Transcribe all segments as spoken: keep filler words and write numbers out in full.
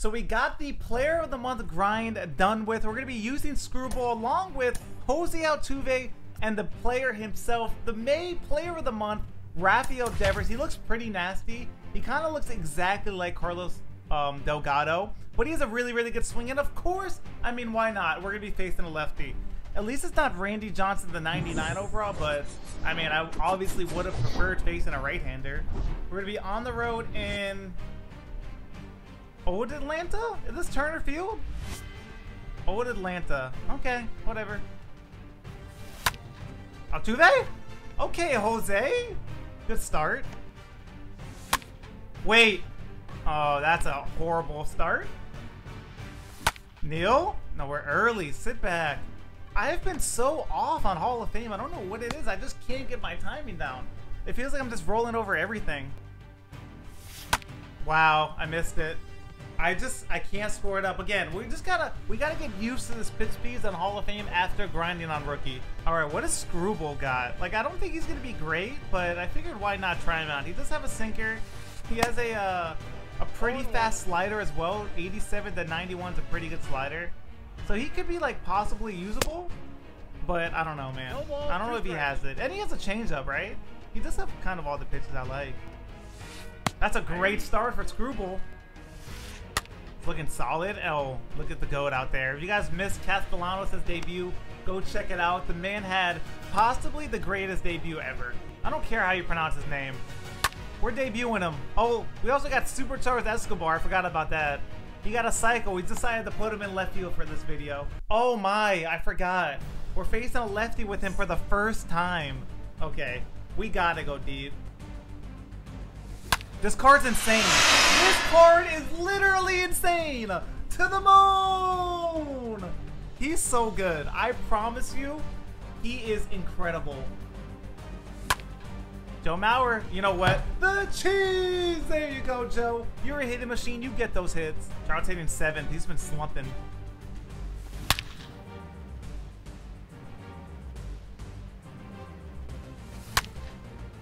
So we got the Player of the Month grind done with. We're going to be using Screwball along with Jose Altuve and the player himself, the May Player of the Month, Rafael Devers. He looks pretty nasty. He kind of looks exactly like Carlos um, Delgado, but he has a really, really good swing. And of course, I mean, why not? We're going to be facing a lefty. At least it's not Randy Johnson, the ninety-nine overall, but I mean, I obviously would have preferred facing a right-hander. We're going to be on the road in... Old Atlanta? Is this Turner Field? Old Atlanta. Okay, whatever. Altuve? Okay, Jose. Good start. Wait. Oh, that's a horrible start. Neil? No, we're early. Sit back. I have been so off on Hall of Fame. I don't know what it is. I just can't get my timing down. It feels like I'm just rolling over everything. Wow, I missed it. I just, I can't score it up again. We just gotta, we gotta get used to this pitch speeds on Hall of Fame after grinding on rookie. All right, what does Screwball got? Like, I don't think he's gonna be great, but I figured why not try him out. He does have a sinker. He has a, uh, a pretty fast slider as well. eighty-seven to ninety-one is a pretty good slider. So he could be like possibly usable, but I don't know, man. I don't know if he has it. And he has a changeup, right? He does have kind of all the pitches I like. That's a great start for Screwball. Looking solid. Oh, look at the goat out there. If you guys missed Castellanos' debut, go check it out. The man had possibly the greatest debut ever. I don't care how you pronounce his name. We're debuting him. Oh, we also got Supercharged Escobar. I forgot about that. He got a cycle. We decided to put him in left field for this video. Oh my, I forgot. We're facing a lefty with him for the first time. Okay, we gotta go deep. This card's insane. This card is literally insane. To the moon. He's so good. I promise you, he is incredible. Joe Mauer, you know what? The cheese. There you go, Joe. You're a hitting machine. You get those hits. Trout's hitting seventh. He's been slumping.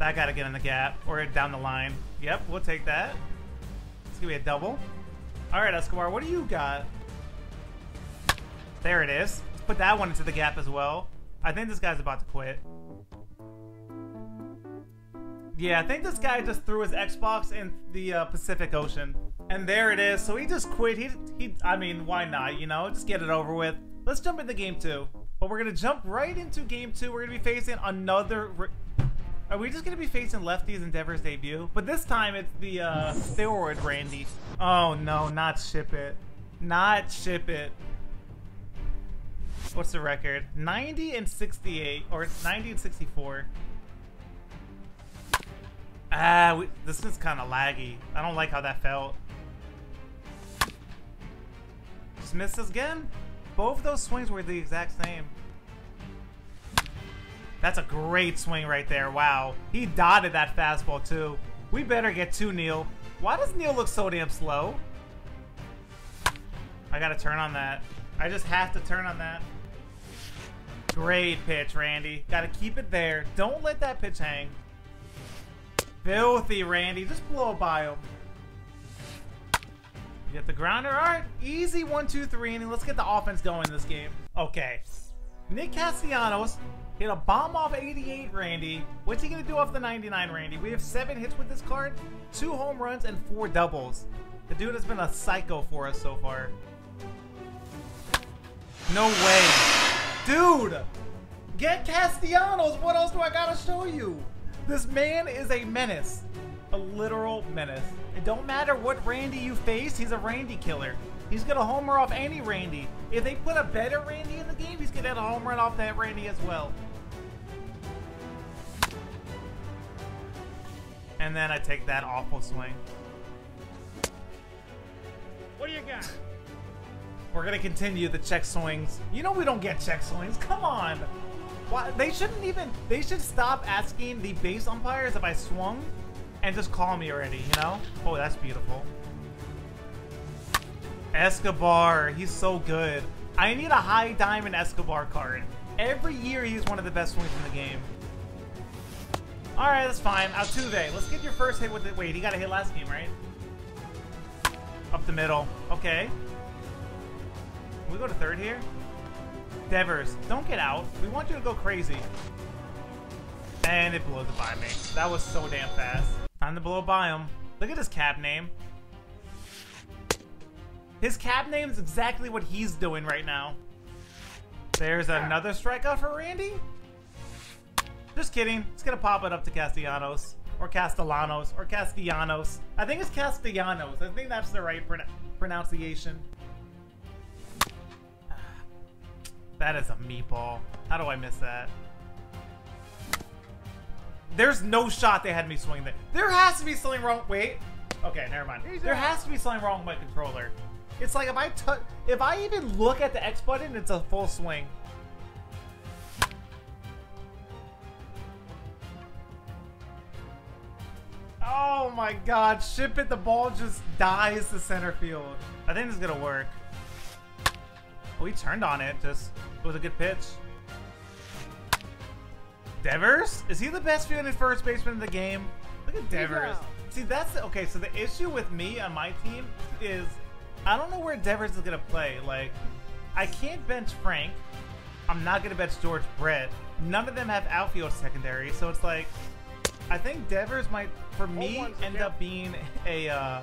I gotta get in the gap or down the line. Yep, we'll take that. It's gonna be a double. All right, Escobar, what do you got? There it is. Let's put that one into the gap as well. I think this guy's about to quit. Yeah, I think this guy just threw his Xbox in the uh, Pacific Ocean. And there it is. So he just quit. He, he, I mean, why not? You know, just get it over with. Let's jump into game two. But we're gonna jump right into game two. We're gonna be facing another. Are we just going to be facing lefties in Devers' debut? But this time it's the uh, steroid Randy. Oh no, not ship it. Not ship it. What's the record? ninety and sixty-eight, or ninety and sixty-four. Ah, we, this is kind of laggy. I don't like how that felt. Just missed us again. Both those swings were the exact same. That's a great swing right there. Wow. He dotted that fastball too. We better get two, Neil. Why does Neil look so damn slow? I gotta turn on that. I just have to turn on that. Great pitch, Randy. Gotta keep it there. Don't let that pitch hang. Filthy, Randy. Just blow by him. Get the grounder. All right. Easy one, two, three, and let's get the offense going in this game. Okay. Nick Castellanos hit a bomb off eighty-eight, Randy. What's he gonna do off the ninety-nine, Randy? We have seven hits with this card, two home runs, and four doubles. The dude has been a psycho for us so far. No way. Dude, get Castellanos. What else do I gotta show you? This man is a menace, a literal menace. It don't matter what Randy you face, he's a Randy killer. He's gonna homer off any Randy. If they put a better Randy in the game, he's gonna hit a home run off that Randy as well. And then I take that awful swing. What do you got? We're gonna continue the check swings. You know we don't get check swings. Come on. Why, they shouldn't even. They should stop asking the base umpires if I swung, and just call me already. You know? Oh, that's beautiful. Escobar, he's so good. I need a high diamond Escobar card. Every year he's one of the best swings in the game. All right, that's fine. Altuve, let's get your first hit with it. Wait, he got a hit last game, right? Up the middle. Okay. Can we go to third here? Devers, don't get out. We want you to go crazy. And it blows it by me. That was so damn fast. Time to blow by him. Look at his cab name. His cab name is exactly what he's doing right now. There's another strikeout for Randy? Just kidding. It's going to pop it up to Castellanos. Or Castellanos. Or Castellanos. I think it's Castellanos. I think that's the right pron pronunciation. That is a meatball. How do I miss that? There's no shot they had me swing there. There has to be something wrong. Wait. Okay, never mind. There has to be something wrong with my controller. It's like if I took, if I even look at the X button, it's a full swing. Oh my God! Ship it. The ball just dies to center field. I think this is gonna work. We turned on it. Just it was a good pitch. Devers? Is he the best fielding first baseman in the game? Look at Devers. See, that's the, okay. So the issue with me on my team is I don't know where Devers is gonna play. Like, I can't bench Frank. I'm not gonna bench George Brett. None of them have outfield secondary, so it's like I think Devers might, for me, end up being a uh,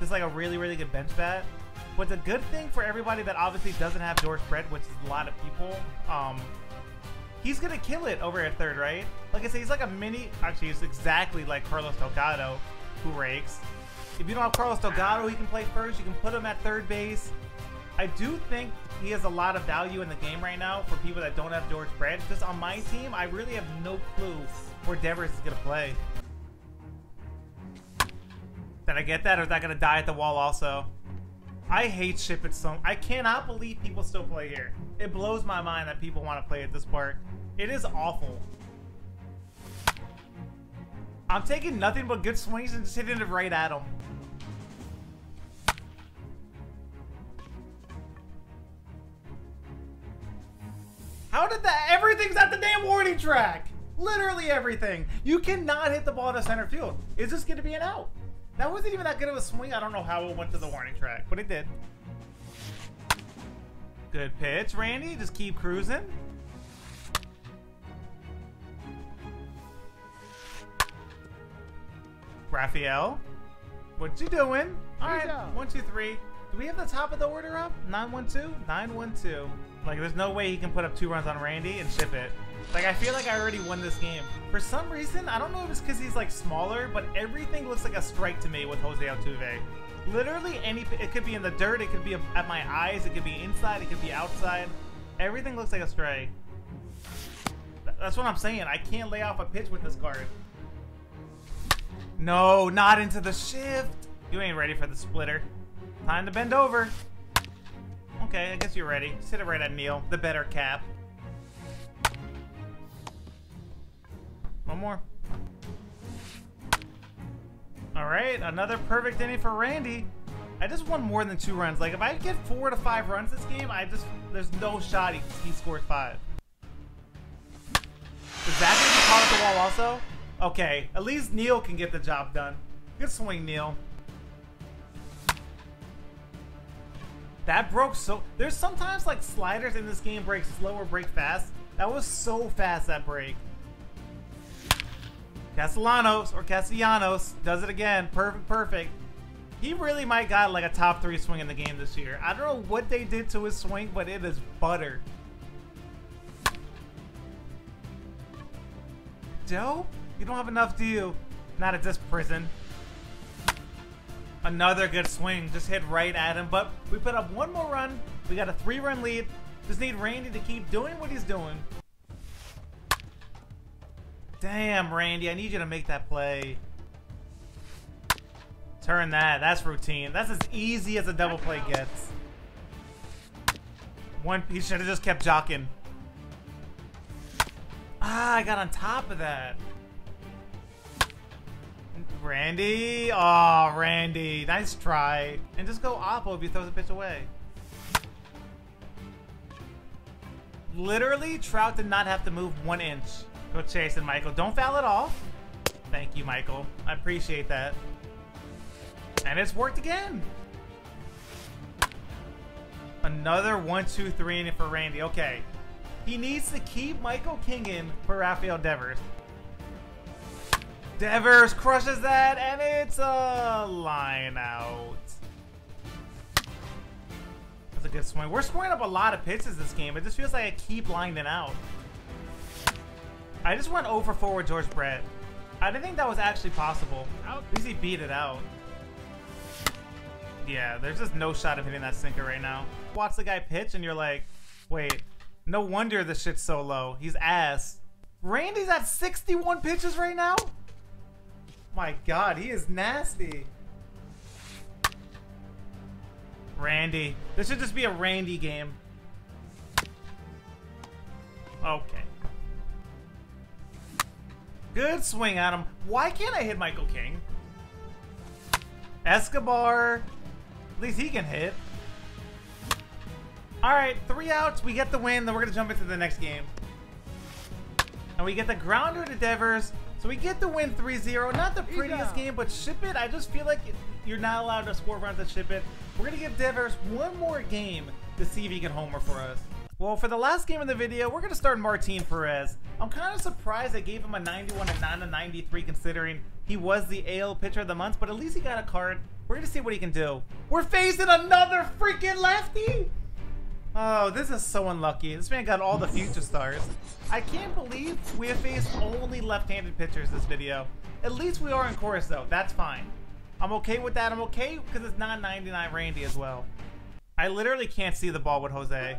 just like a really, really good bench bat. But the good thing for everybody that obviously doesn't have George Brett, which is a lot of people, um. He's going to kill it over at third, right? Like I said, he's like a mini... Actually, he's exactly like Carlos Delgado, who rakes. If you don't have Carlos Delgado, he can play first. You can put him at third base. I do think he has a lot of value in the game right now for people that don't have George Brett. Just on my team, I really have no clue where Devers is going to play. Did I get that, or is that going to die at the wall also? I hate shipping some. I cannot believe people still play here. It blows my mind that people want to play at this park. It is awful. I'm taking nothing but good swings and just hitting it right at them. How did that? Everything's at the damn warning track. Literally everything. You cannot hit the ball to center field. It's just going to be an out. That wasn't even that good of a swing. I don't know how it went to the warning track, but it did. Good pitch, Randy. Just keep cruising. Rafael, what you doing? All right, one, two, three. Do we have the top of the order up? Nine, one, two, nine, one, two. Like, there's no way he can put up two runs on Randy and ship it. Like, I feel like I already won this game. For some reason, I don't know if it's because he's, like, smaller, but everything looks like a strike to me with Jose Altuve. Literally any... It could be in the dirt, it could be at my eyes, it could be inside, it could be outside. Everything looks like a strike. That's what I'm saying. I can't lay off a pitch with this card. No, not into the shift. You ain't ready for the splitter. Time to bend over. Okay, I guess you're ready. Just hit it right at Neil, the better cap. One more. All right, another perfect inning for Randy. I just won more than two runs. Like, if I get four to five runs this game, I just, there's no shot he, he scores five. Is that going to be caught at the wall also? Okay, at least Neil can get the job done. Good swing, Neil. That broke so... There's sometimes, like, sliders in this game break slower, break fast. That was so fast, that break. Castellanos, or Castellanos, does it again. Perfect, perfect. He really might got like a top three swing in the game this year. I don't know what they did to his swing, but it is butter. Joe, you don't have enough, do you? Not at this prison. Another good swing, just hit right at him, but we put up one more run. We got a three run lead. Just need Randy to keep doing what he's doing. Damn, Randy, I need you to make that play. Turn that. That's routine. That's as easy as a double play gets. One, he should have just kept jockeying. Ah, I got on top of that. Randy. Oh, Randy. Nice try. And just go oppo if he throws a pitch away. Literally, Trout did not have to move one inch. Go chase it, Michael. Don't foul it off. Thank you, Michael. I appreciate that. And it's worked again. Another one, two, three in it for Randy. Okay. He needs to keep Michael King in for Rafael Devers. Devers crushes that, and it's a line out. That's a good swing. We're scoring up a lot of pitches this game. It just feels like I keep lining out. I just went oh for four with George Brett. I didn't think that was actually possible. At least he beat it out. Yeah, there's just no shot of hitting that sinker right now. Watch the guy pitch and you're like, wait, no wonder this shit's so low. He's ass. Randy's at sixty-one pitches right now? My God, he is nasty. Randy. This should just be a Randy game. Okay. Good swing at him. Why can't I hit Michael King? Escobar. At least he can hit. All right, three outs. We get the win. Then we're going to jump into the next game. And we get the grounder to Devers. So we get the win three zero. Not the prettiest game, but ship it. I just feel like you're not allowed to score runs to ship it. We're going to give Devers one more game to see if he can homer for us. Well, for the last game of the video, we're going to start Martin Perez. I'm kind of surprised I gave him a ninety-one and not a ninety-three considering he was the A L pitcher of the month, but at least he got a card. We're going to see what he can do. We're facing another freaking lefty! Oh, this is so unlucky. This man got all the future stars. I can't believe we have faced only left-handed pitchers this video. At least we are in chorus, though. That's fine. I'm okay with that. I'm okay because it's not ninety-nine Randy as well. I literally can't see the ball with Jose.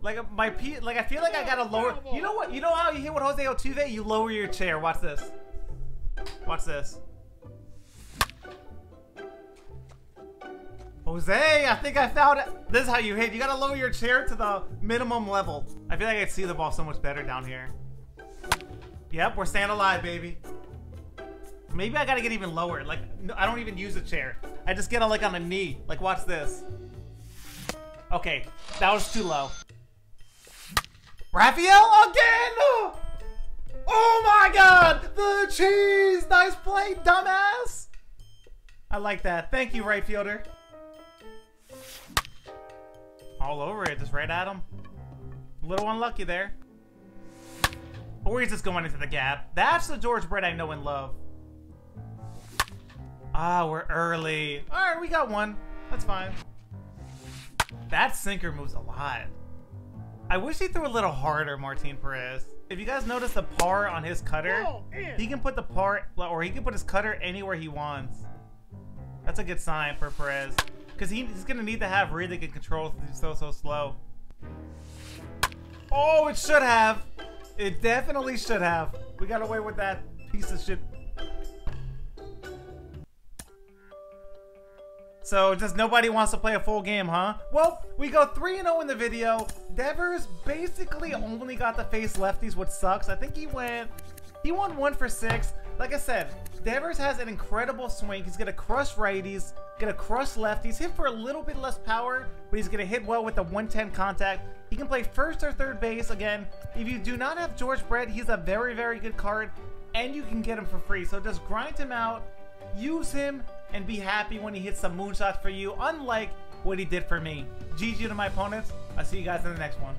Like my P, like I feel like I gotta lower. You know what? You know how you hit with Jose Altuve? You lower your chair. Watch this. Watch this. Jose, I think I found it. This is how you hit. You gotta lower your chair to the minimum level. I feel like I see the ball so much better down here. Yep, we're staying alive, baby. Maybe I gotta get even lower. Like I don't even use a chair. I just get on like on a knee. Like watch this. Okay, that was too low. Rafael again! Oh my God! The cheese! Nice play, dumbass! I like that. Thank you, right fielder. All over it, just right at him. A little unlucky there. Or he's just going into the gap. That's the George Brett I know and love. Ah, we're early. Alright, we got one. That's fine. That sinker moves a lot. I wish he threw a little harder, Martin Perez. If you guys notice the par on his cutter, oh, he can put the par, or he can put his cutter anywhere he wants. That's a good sign for Perez. Because he, he's going to need to have really good control because he's so, so slow. Oh, it should have. It definitely should have. We got away with that piece of shit. So just nobody wants to play a full game, huh? Well, we go three and oh in the video. Devers basically only got to face lefties, which sucks. I think he went, he won one for six. Like I said, Devers has an incredible swing. He's gonna crush righties, gonna crush lefties, hit for a little bit less power, but he's gonna hit well with the one ten contact. He can play first or third base. Again, if you do not have George Brett, he's a very, very good card and you can get him for free. So just grind him out, use him, and be happy when he hits some moonshots for you, unlike what he did for me. G G to my opponents. I'll see you guys in the next one.